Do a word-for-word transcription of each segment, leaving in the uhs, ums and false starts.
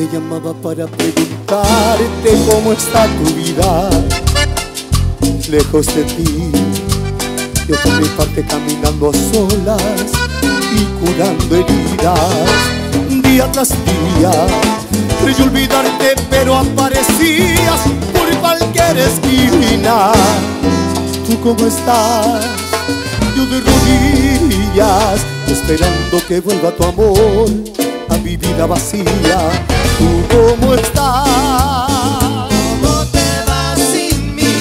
Te llamaba para preguntarte cómo está tu vida. Lejos de ti, yo por mi parte caminando a solas y curando heridas. Día tras día, creí olvidarte pero aparecías por cualquier esquina. ¿Tú cómo estás? Yo de rodillas, esperando que vuelva tu amor a mi vida vacía. ¿Tú cómo estás? ¿Cómo te vas sin mí?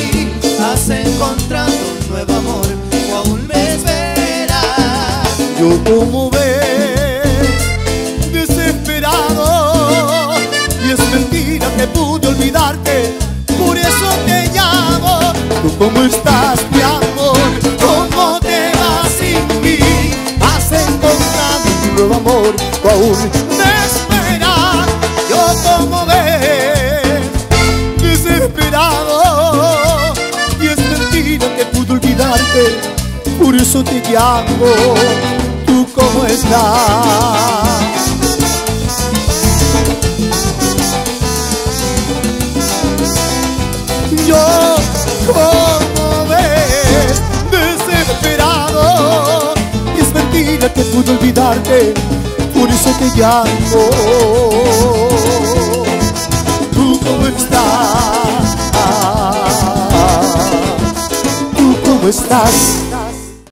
¿Has encontrado un nuevo amor o aún me esperas? Yo como ves, desesperado, y es mentira que pude olvidarte, por eso te llamo. ¿Tú cómo estás, mi amor? ¿Cómo te vas sin mí? ¿Has encontrado un nuevo amor o aún me esperas? Yo como ves, desesperado, y es mentira que pude olvidarte, por eso te llamo. ¿Tú cómo estás? Yo como ves, desesperado, y es mentira que pude olvidarte, por eso te llamo. ¿Tú cómo estás? ¿Tú cómo estás?